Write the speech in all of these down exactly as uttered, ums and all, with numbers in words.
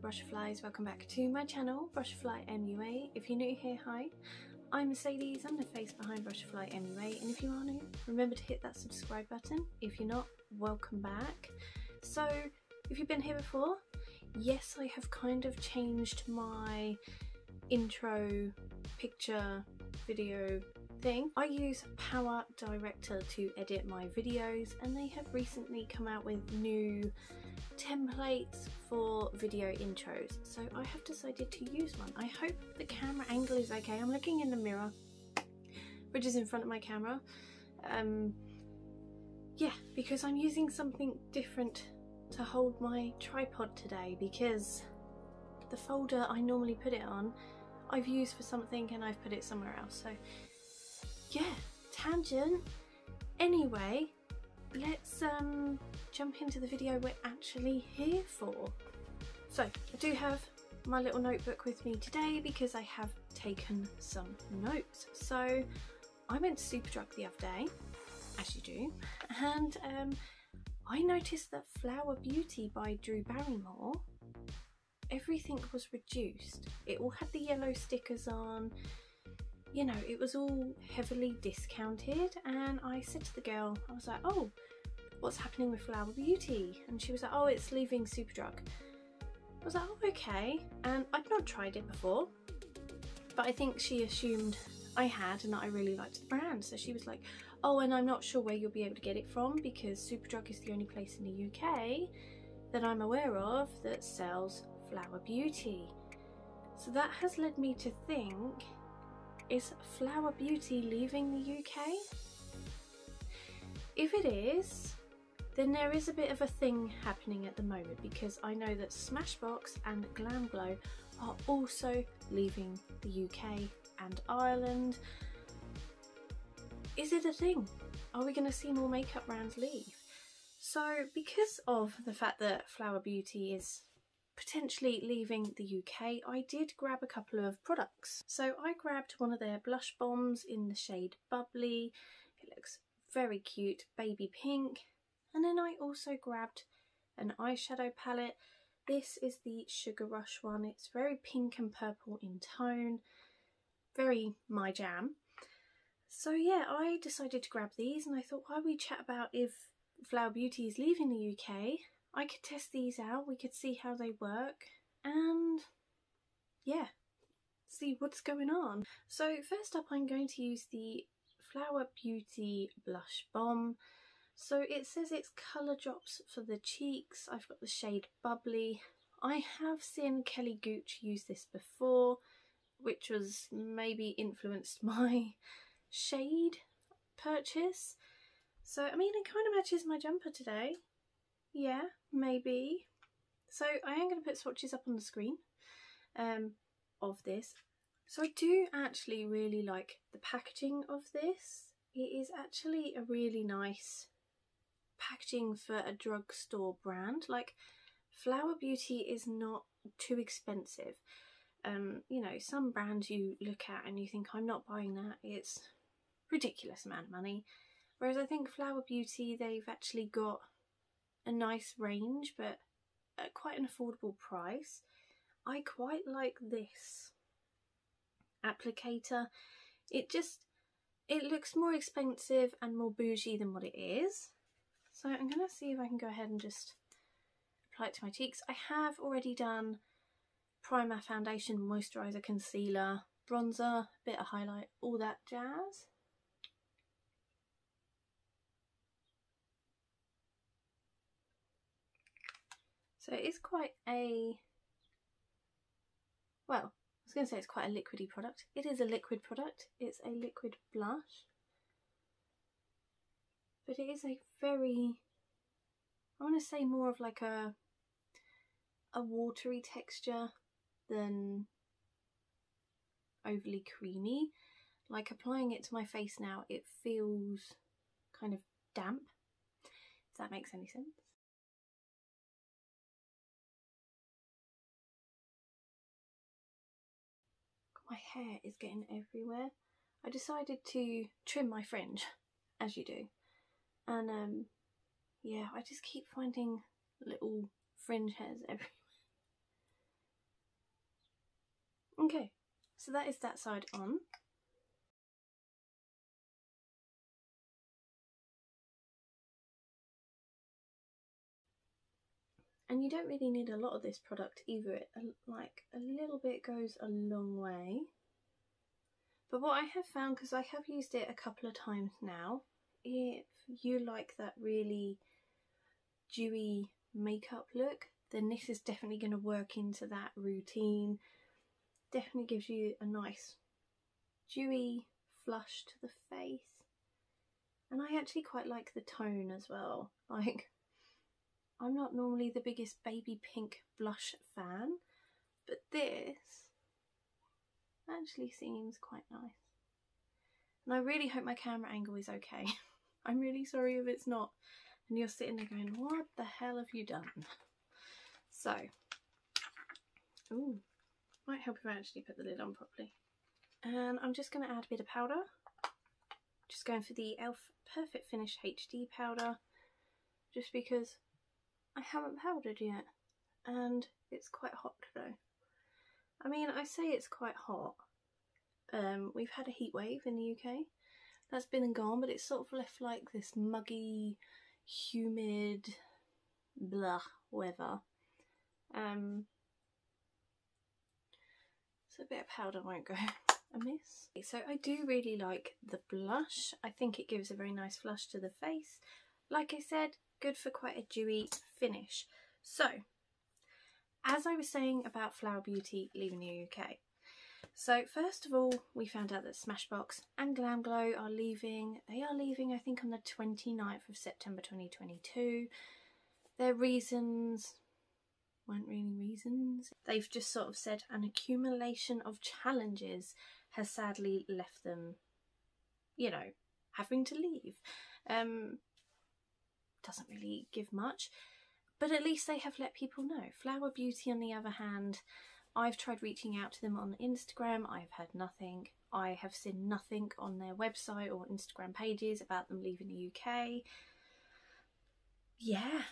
Hello Brushflies, welcome back to my channel Brushfly M U A. If you're new here, hi, I'm Mercedes, I'm the face behind Brushfly M U A, and if you are new, remember to hit that subscribe button. If you're not, welcome back. So if you've been here before, yes, I have kind of changed my intro picture video thing. I use PowerDirector to edit my videos, and they have recently come out with new templates for video intros, so I have decided to use one. I hope the camera angle is okay. I'm looking in the mirror, which is in front of my camera. Um, yeah, because I'm using something different to hold my tripod today, because the folder I normally put it on, I've used for something and I've put it somewhere else. So yeah, tangent. Anyway, let's um, jump into the video we're actually here for. So I do have my little notebook with me today because I have taken some notes. So I went to Superdrug the other day, as you do, and um, I noticed that Flower Beauty by Drew Barrymore, everything was reduced. It all had the yellow stickers on, you know, it was all heavily discounted. And I said to the girl, I was like, oh, what's happening with Flower Beauty? And she was like, oh, it's leaving Superdrug. I was like, oh, okay. And I'd not tried it before, but I think she assumed I had and that I really liked the brand. So she was like, oh, and I'm not sure where you'll be able to get it from, because Superdrug is the only place in the U K that I'm aware of that sells Flower Beauty. So that has led me to think, is Flower Beauty leaving the U K? If it is, then there is a bit of a thing happening at the moment, because I know that Smashbox and Glam Glow are also leaving the U K and Ireland. Is it a thing? Are we going to see more makeup brands leave? So because of the fact that Flower Beauty is potentially leaving the U K, I did grab a couple of products. So I grabbed one of their blush bombs in the shade Bubbly. It looks very cute, baby pink. And then I also grabbed an eyeshadow palette. This is the Sugar Rush one. It's very pink and purple in tone. Very my jam. So yeah, I decided to grab these, and I thought, why we chat about if Flower Beauty is leaving the U K, I could test these out, we could see how they work, and yeah, see what's going on. So first up, I'm going to use the Flower Beauty Blush Bomb. So it says it's colour drops for the cheeks. I've got the shade Bubbly. I have seen Kelly Gooch use this before, which was maybe influenced my shade purchase. So I mean, it kind of matches my jumper today. Yeah, maybe. So I am going to put swatches up on the screen um, of this. So I do actually really like the packaging of this. It is actually a really nice packaging for a drugstore brand. Like, Flower Beauty is not too expensive. Um, you know, some brands you look at and you think, I'm not buying that. It's a ridiculous amount of money. Whereas I think Flower Beauty, they've actually got a nice range, but at quite an affordable price. I quite like this applicator. It just, it looks more expensive and more bougie than what it is. So I'm going to see if I can go ahead and just apply it to my cheeks. I have already done primer, foundation, moisturiser, concealer, bronzer, a bit of highlight, all that jazz. So it is quite a, well, I was going to say it's quite a liquidy product. It is a liquid product. It's a liquid blush. But it is a very, I want to say more of like a, a watery texture than overly creamy. Like, applying it to my face now, it feels kind of damp, if that makes any sense. My hair is getting everywhere. I decided to trim my fringe, as you do. And um, yeah, I just keep finding little fringe hairs everywhere. Okay, so that is that side on. And you don't really need a lot of this product either. It, like, a little bit goes a long way. But what I have found, because I have used it a couple of times now, if you like that really dewy makeup look, then this is definitely going to work into that routine. Definitely gives you a nice dewy flush to the face. And I actually quite like the tone as well. Like, I'm not normally the biggest baby pink blush fan, but this actually seems quite nice. And I really hope my camera angle is okay. I'm really sorry if it's not. And you're sitting there going, what the hell have you done? So, ooh, might help if I actually put the lid on properly. And I'm just going to add a bit of powder. Just going for the E L F Perfect Finish H D Powder, just because I haven't powdered yet and it's quite hot today. I mean, I say it's quite hot. Um, we've had a heat wave in the U K. That's been and gone, but it's sort of left like this muggy, humid, blah weather. Um, so a bit of powder won't go amiss. So I do really like the blush. I think it gives a very nice flush to the face. Like I said, good for quite a dewy finish. So, as I was saying about Flower Beauty leaving the U K. So first of all, we found out that Smashbox and Glam Glow are leaving. They are leaving, I think, on the twenty-ninth of September twenty twenty-two. Their reasons weren't really reasons. They've just sort of said an accumulation of challenges has sadly left them, you know, having to leave. Um, doesn't really give much. But at least they have let people know. Flower Beauty, on the other hand, I've tried reaching out to them on Instagram. I've had nothing. I have seen nothing on their website or Instagram pages about them leaving the U K. Yeah.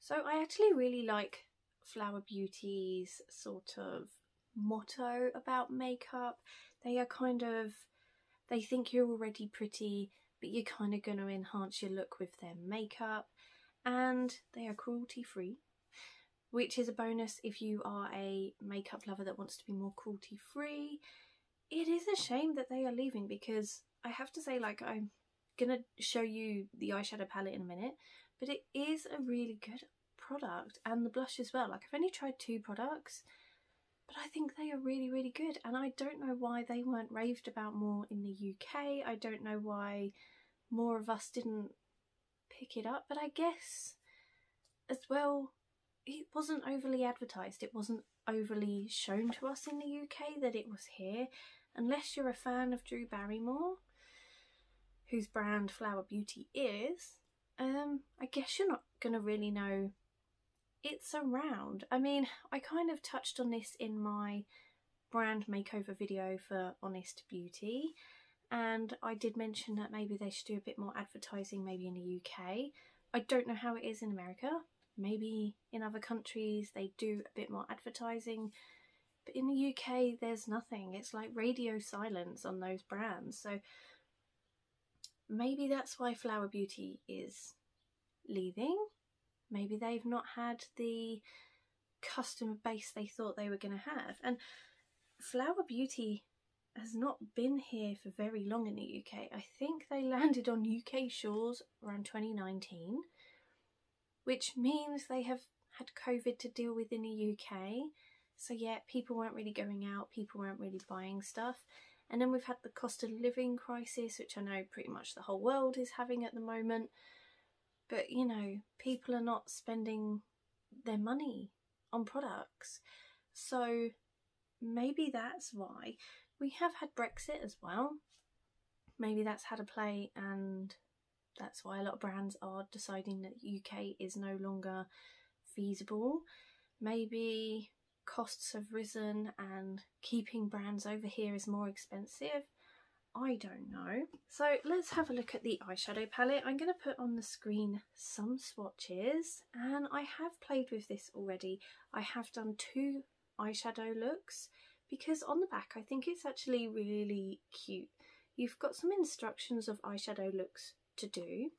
So I actually really like Flower Beauty's sort of motto about makeup. They are kind of, they think you're already pretty, but you're kind of going to enhance your look with their makeup. And they are cruelty free, which is a bonus if you are a makeup lover that wants to be more cruelty free. It is a shame that they are leaving, because I have to say, like, I'm gonna show you the eyeshadow palette in a minute, but it is a really good product, and the blush as well. Like, I've only tried two products, but I think they are really, really good, and I don't know why they weren't raved about more in the U K. I don't know why more of us didn't pick it up, but I guess as well it wasn't overly advertised, it wasn't overly shown to us in the U K that it was here, unless you're a fan of Drew Barrymore, whose brand Flower Beauty is. um I guess you're not gonna really know it's around. I mean, I kind of touched on this in my brand makeover video for Honest Beauty. And I did mention that maybe they should do a bit more advertising, maybe in the U K. I don't know how it is in America. Maybe in other countries they do a bit more advertising. But in the U K, there's nothing. It's like radio silence on those brands. So maybe that's why Flower Beauty is leaving. Maybe they've not had the customer base they thought they were going to have. And Flower Beauty has not been here for very long in the U K. I think they landed on U K shores around twenty nineteen, which means they have had COVID to deal with in the U K. So yeah, people weren't really going out, people weren't really buying stuff. And then we've had the cost of living crisis, which I know pretty much the whole world is having at the moment. But you know, people are not spending their money on products. So maybe that's why. We have had Brexit as well. Maybe that's had a play, and that's why a lot of brands are deciding that U K is no longer feasible. Maybe costs have risen and keeping brands over here is more expensive. I don't know. So let's have a look at the eyeshadow palette. I'm going to put on the screen some swatches, and I have played with this already. I have done two eyeshadow looks, because on the back I think it's actually really cute. You've got some instructions of eyeshadow looks to do,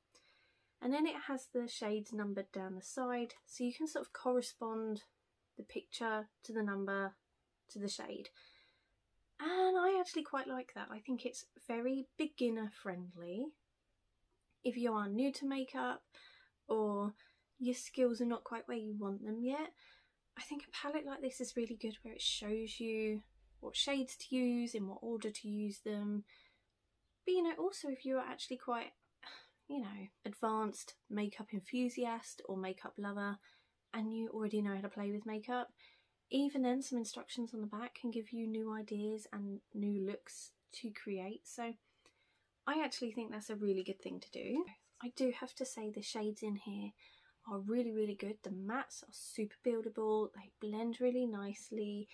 and then it has the shades numbered down the side, so you can sort of correspond the picture to the number to the shade. And I actually quite like that. I think it's very beginner friendly. If you are new to makeup or your skills are not quite where you want them yet, I think a palette like this is really good, where it shows you what shades to use, in what order to use them. But you know, also if you are actually quite, you know, advanced makeup enthusiast or makeup lover and you already know how to play with makeup, even then some instructions on the back can give you new ideas and new looks to create. So I actually think that's a really good thing to do. I do have to say the shades in here are really really good. The mattes are super buildable, they blend really nicely,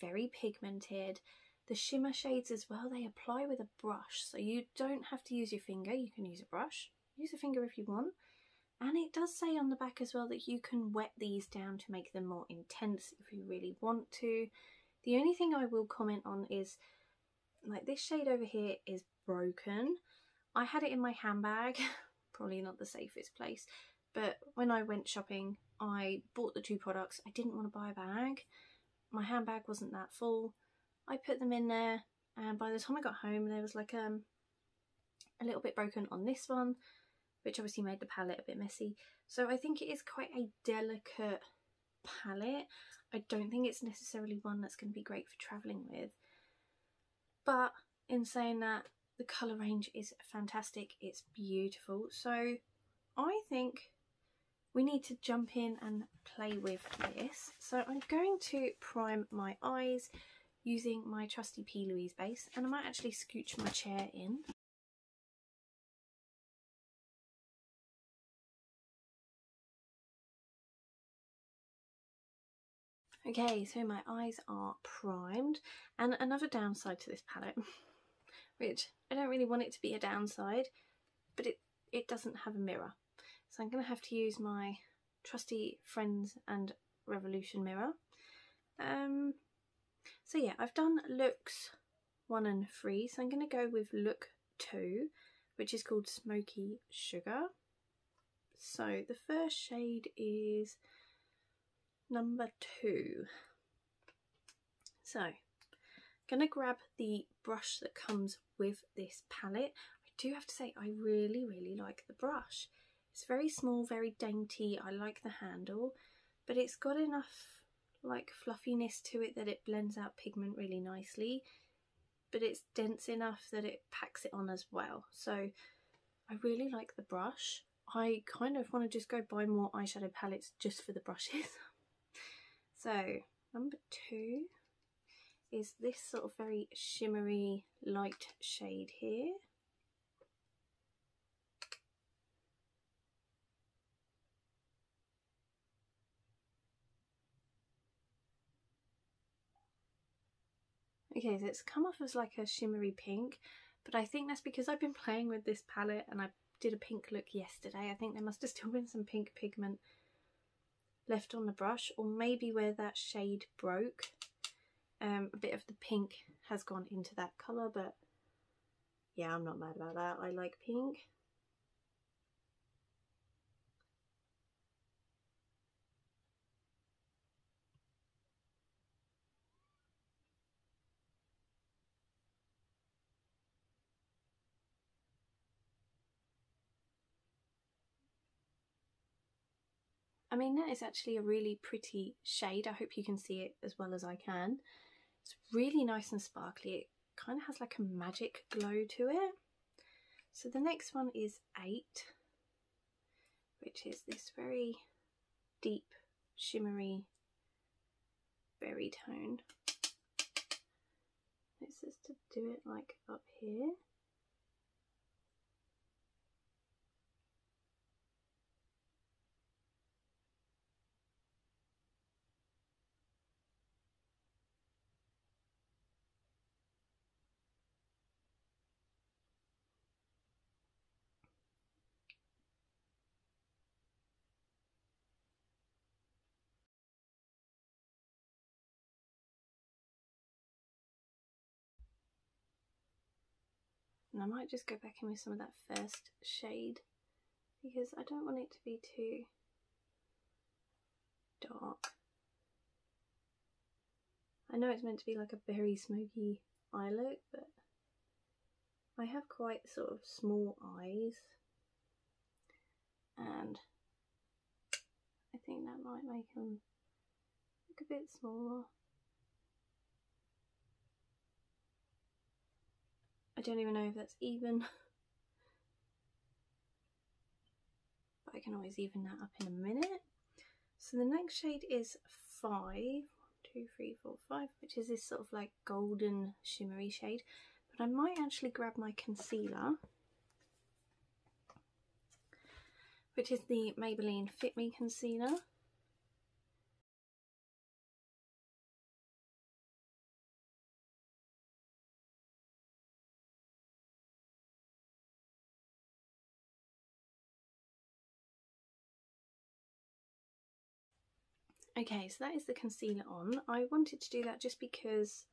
very pigmented. The shimmer shades as well, they apply with a brush, so you don't have to use your finger, you can use a brush, use a finger if you want. And it does say on the back as well that you can wet these down to make them more intense if you really want to. The only thing I will comment on is, like, this shade over here is broken. I had it in my handbag, probably not the safest place, but when I went shopping I bought the two products. I didn't want to buy a bag, my handbag wasn't that full. I put them in there, and by the time I got home there was like um, a little bit broken on this one, which obviously made the palette a bit messy. So I think it is quite a delicate palette. I don't think it's necessarily one that's going to be great for travelling with. But in saying that, the colour range is fantastic. It's beautiful. So I think we need to jump in and play with this. So I'm going to prime my eyes using my trusty P. Louise base, and I might actually scooch my chair in. Okay, so my eyes are primed, and another downside to this palette, which I don't really want it to be a downside, but it, it doesn't have a mirror. So I'm going to have to use my trusty Friends and Revolution mirror. Um, so yeah, I've done looks one and three, so I'm going to go with look two, which is called Smoky Sugar. So the first shade is number two. So I'm gonna grab the brush that comes with this palette. I do have to say I really really like the brush. It's very small, very dainty. I like the handle, but it's got enough like fluffiness to it that it blends out pigment really nicely, but it's dense enough that it packs it on as well. So I really like the brush. I kind of want to just go buy more eyeshadow palettes just for the brushes. So number two is this sort of very shimmery light shade here. Okay, so it's come off as like a shimmery pink, but I think that's because I've been playing with this palette and I did a pink look yesterday. I think there must have still been some pink pigment left on the brush, or maybe where that shade broke, um, a bit of the pink has gone into that colour. But yeah, I'm not mad about that. I like pink. I mean, that is actually a really pretty shade. I hope you can see it as well as I can. It's really nice and sparkly. It kind of has like a magic glow to it. So the next one is eight, which is this very deep, shimmery berry tone. It's just to do it like up here. And I might just go back in with some of that first shade because I don't want it to be too dark. I know it's meant to be like a very smoky eye look, but I have quite sort of small eyes and I think that might make them look a bit smaller. I don't even know if that's even, but I can always even that up in a minute. So the next shade is five, two, three, four, five, which is this sort of like golden shimmery shade. But I might actually grab my concealer, which is the Maybelline Fit Me concealer. Okay, so that is the concealer on. I wanted to do that just because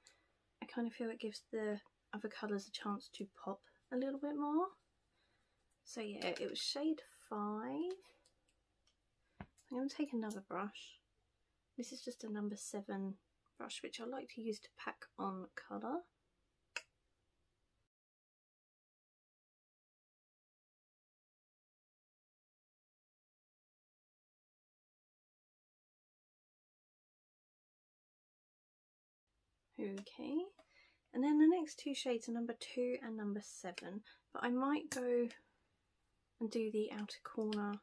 I kind of feel it gives the other colours a chance to pop a little bit more. So yeah, it was shade five. I'm going to take another brush. This is just a number seven brush, which I like to use to pack on colour. Okay, and then the next two shades are number two and number seven, but I might go and do the outer corner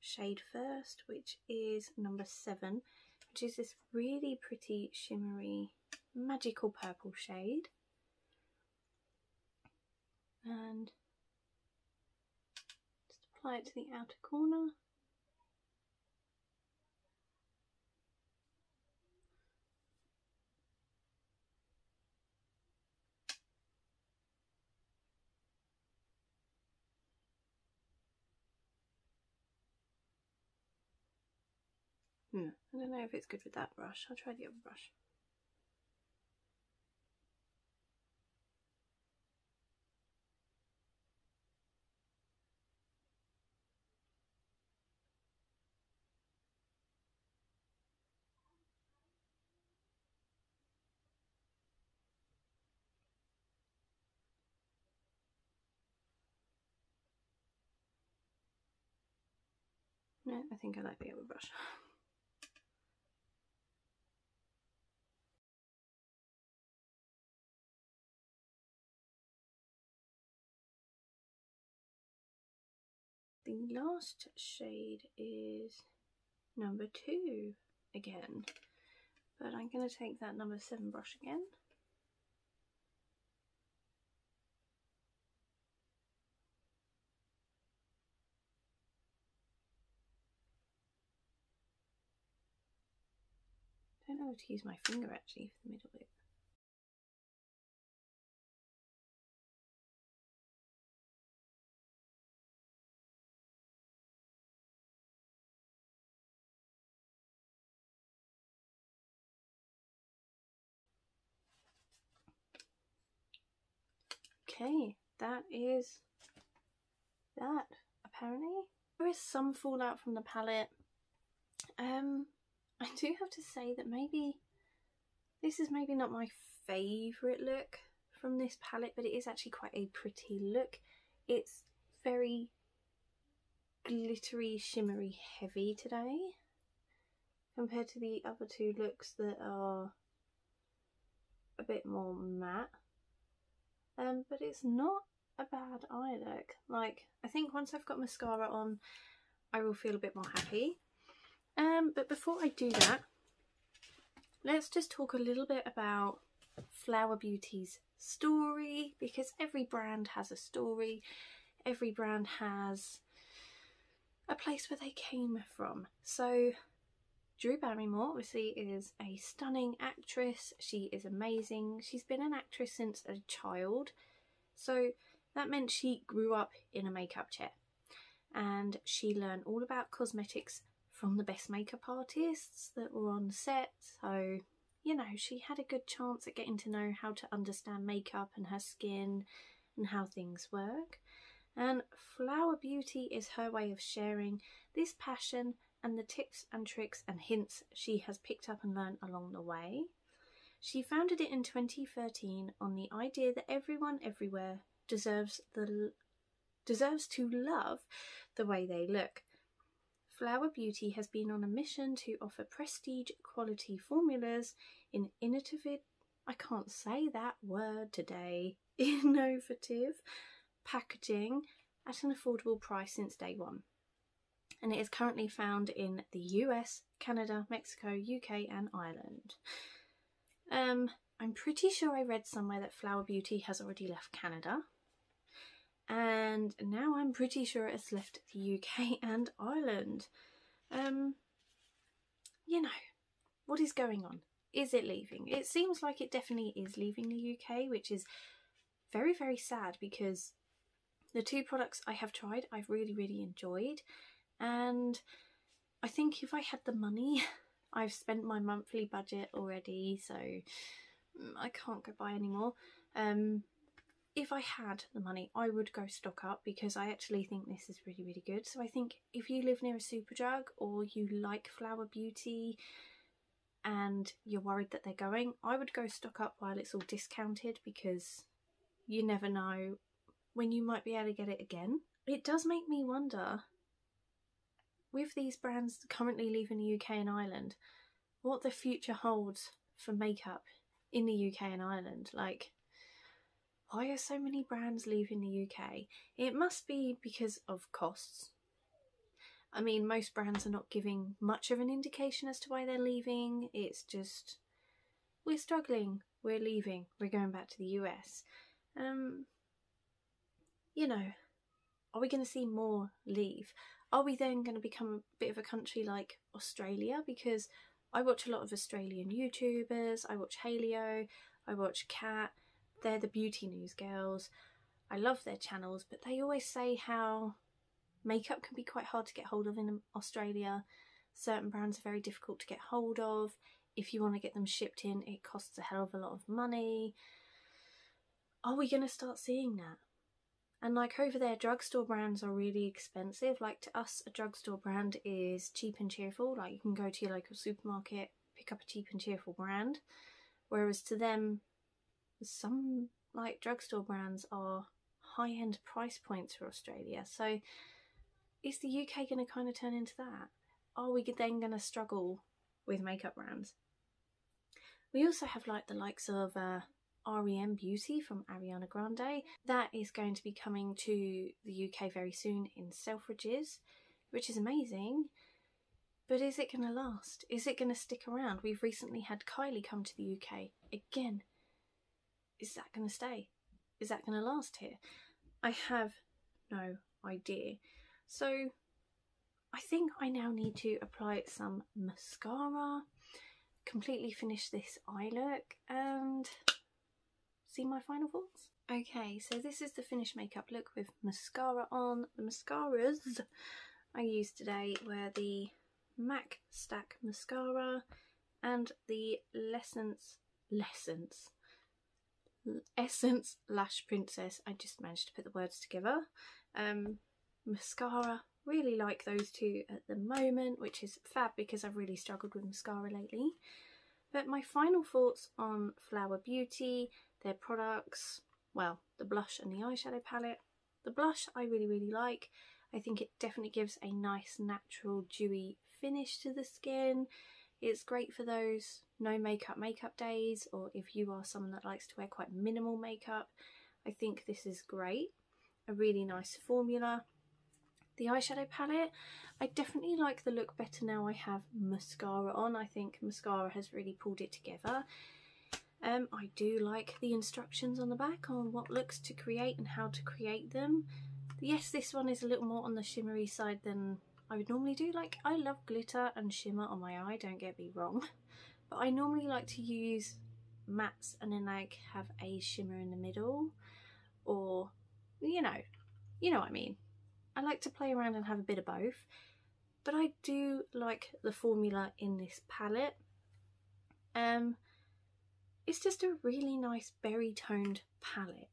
shade first, which is number seven, which is this really pretty shimmery magical purple shade. And just apply it to the outer corner. Hmm, I don't know if it's good with that brush. I'll try the other brush. No, I think I like the other brush. The last shade is number two again, but I'm going to take that number seven brush again. I don't know how to use my finger actually for the middle bit. Okay, that is that, apparently. There is some fallout from the palette. Um, I do have to say that maybe, this is maybe not my favourite look from this palette, but it is actually quite a pretty look. It's very glittery, shimmery heavy today, compared to the other two looks that are a bit more matte. Um, but it's not a bad eye look. Like, I think once I've got mascara on, I will feel a bit more happy. Um, but before I do that, let's just talk a little bit about Flower Beauty's story, because every brand has a story. Every brand has a place where they came from. So Drew Barrymore obviously is a stunning actress. She is amazing. She's been an actress since a child. So that meant she grew up in a makeup chair and she learned all about cosmetics from the best makeup artists that were on set. So, you know, she had a good chance at getting to know how to understand makeup and her skin and how things work. And Flower Beauty is her way of sharing this passion and the tips and tricks and hints she has picked up and learned along the way. She founded it in twenty thirteen on the idea that everyone everywhere deserves the deserves to love the way they look. Flower Beauty has been on a mission to offer prestige quality formulas in innovative, I can't say that word today, innovative packaging at an affordable price since day one. And it is currently found in the U S, Canada, Mexico, U K and Ireland. Um, I'm pretty sure I read somewhere that Flower Beauty has already left Canada. And now I'm pretty sure it's left the U K and Ireland. Um, you know, what is going on? Is it leaving? It seems like it definitely is leaving the U K, which is very, very sad because the two products I have tried, I've really, really enjoyed. And I think if I had the money, I've spent my monthly budget already, so I can't go buy anymore. Um... If I had the money, I would go stock up because I actually think this is really, really good. So I think if you live near a Superdrug or you like Flower Beauty and you're worried that they're going, I would go stock up while it's all discounted because you never know when you might be able to get it again. It does make me wonder, with these brands currently leaving the U K and Ireland, what the future holds for makeup in the U K and Ireland. Like, why are so many brands leaving the U K? It must be because of costs. I mean, most brands are not giving much of an indication as to why they're leaving. It's just, we're struggling, we're leaving, we're going back to the U S. Um, you know, are we going to see more leave? Are we then going to become a bit of a country like Australia? Because I watch a lot of Australian YouTubers, I watch Haleo, I watch Kat. They're the beauty news girls. I love their channels, but they always say how makeup can be quite hard to get hold of in Australia. Certain brands are very difficult to get hold of. If you want to get them shipped in, it costs a hell of a lot of money. Are we going to start seeing that? And like over there, drugstore brands are really expensive. Like to us, a drugstore brand is cheap and cheerful. Like you can go to your local supermarket, pick up a cheap and cheerful brand. Whereas to them, some like drugstore brands are high-end price points for Australia. So is the U K going to kind of turn into that? Are we then going to struggle with makeup brands? We also have like the likes of uh, R E M Beauty from Ariana Grande. That is going to be coming to the U K very soon in Selfridges, which is amazing. But is it going to last? Is it going to stick around? We've recently had Kylie come to the U K again. Is that going to stay? Is that going to last here? I have no idea. So I think I now need to apply some mascara, completely finish this eye look and see my final thoughts. Okay, so this is the finished makeup look with mascara on. The mascaras I used today were the MAC Stack Mascara and the Essence, Essence. Essence Lash Princess. I just managed to put the words together. Um, mascara, really like those two at the moment, which is fab because I've really struggled with mascara lately. But my final thoughts on Flower Beauty, their products, well, the blush and the eyeshadow palette. The blush I really, really like. I think it definitely gives a nice natural dewy finish to the skin. It's great for those no makeup makeup days, or if you are someone that likes to wear quite minimal makeup, I think this is great. A really nice formula. The eyeshadow palette, I definitely like the look better now I have mascara on. I think mascara has really pulled it together. Um, I do like the instructions on the back on what looks to create and how to create them. Yes, this one is a little more on the shimmery side than I would normally do. Like, I love glitter and shimmer on my eye, don't get me wrong, but I normally like to use mattes and then like have a shimmer in the middle, or you know you know what I mean, I like to play around and have a bit of both. But I do like the formula in this palette. Um it's just a really nice berry toned palette.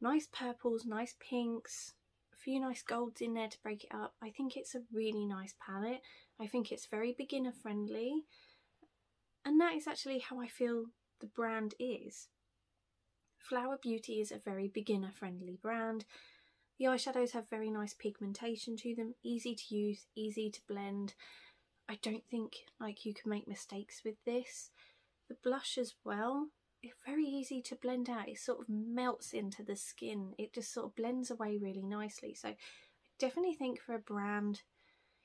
nice purples, nice pinks, a few nice golds in there to break it up. I think it's a really nice palette. I think it's very beginner friendly, and that is actually how I feel the brand is. Flower Beauty is a very beginner friendly brand. The eyeshadows have very nice pigmentation to them, easy to use, easy to blend. I don't think like you can make mistakes with this. The blush as well, it's very easy to blend out. It sort of melts into the skin. It just sort of blends away really nicely. So I definitely think for a brand,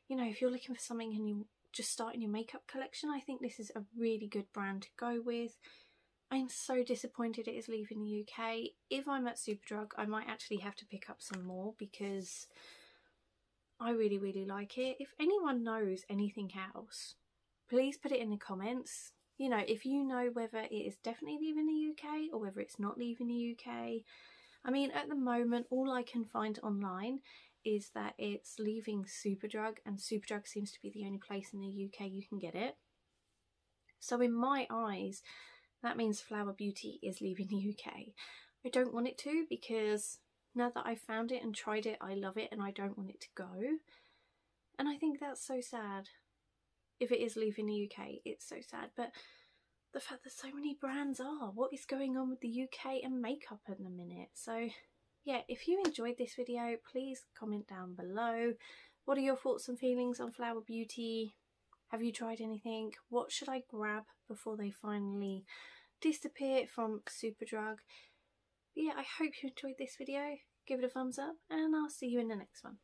you know, if you're looking for something and you're just starting your makeup collection, I think this is a really good brand to go with. I'm so disappointed it is leaving the U K. If I'm at Superdrug, I might actually have to pick up some more because I really, really like it. If anyone knows anything else, please put it in the comments. You know, if you know whether it is definitely leaving the U K or whether it's not leaving the U K. I mean, at the moment, all I can find online is that it's leaving Superdrug, and Superdrug seems to be the only place in the U K you can get it. So in my eyes, that means Flower Beauty is leaving the U K. I don't want it to, because now that I've found it and tried it, I love it and I don't want it to go. And I think that's so sad. If it is leaving the U K, it's so sad. But the fact that so many brands are, what is going on with the U K and makeup at the minute? So yeah, if you enjoyed this video, please comment down below. What are your thoughts and feelings on Flower Beauty? Have you tried anything? What should I grab before they finally disappear from Superdrug? But yeah, I hope you enjoyed this video. Give it a thumbs up and I'll see you in the next one.